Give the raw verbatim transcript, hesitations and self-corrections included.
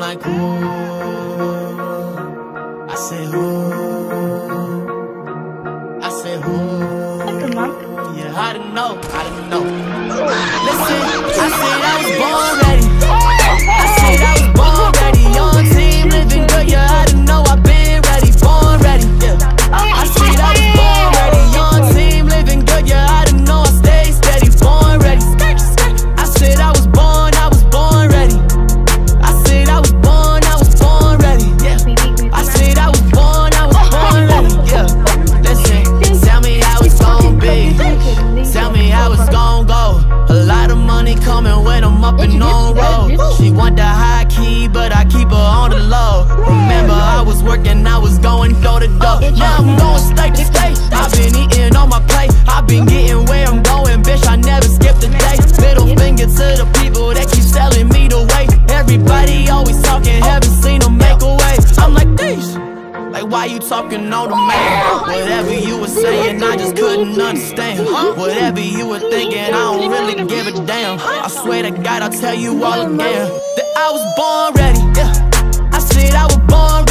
like, whoa. I say, whoa. I say, whoa. Yeah, I don't know, I don't know. Listen, I said I was born ready. I said I was born ready. Young team living good, yeah, I don't know. I've been ready, born ready. Yeah, I said I was born ready. Young team living good, yeah, I don't know. I stay steady, born ready. I said I was born, I was born ready. I said I was born, I was born ready. Yeah, I said I was born, I was born ready. Yeah, listen, tell me how it's gon' be. Tell me how it's gon' go. A lot of money coming when I'm up and on road. She want the high key, but I keep her on the low. Remember, I was working, I was going door to door. Now I'm going state to state. I've been eating on my plate. I've been getting where I'm going, bitch. I never skipped a day. Middle finger to the people that keep selling me the way. Everybody always talking, haven't seen them make a way. I'm like, these. Like, why you talking on the man? Whatever you were saying, I just couldn't understand. Whatever you were thinking, I don't really give a damn. I swear to God, I'll tell you all again that I was born ready. Yeah, I said I was born ready.